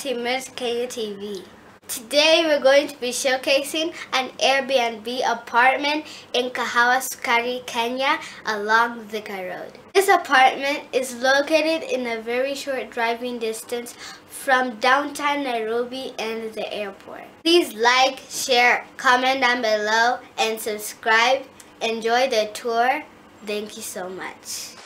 to Image Kenya TV. Today we're going to be showcasing an Airbnb apartment in Kahawa Sukari, Kenya, along Thika Road. This apartment is located in a very short driving distance from downtown Nairobi and the airport. Please like, share, comment down below, and subscribe. Enjoy the tour. Thank you so much.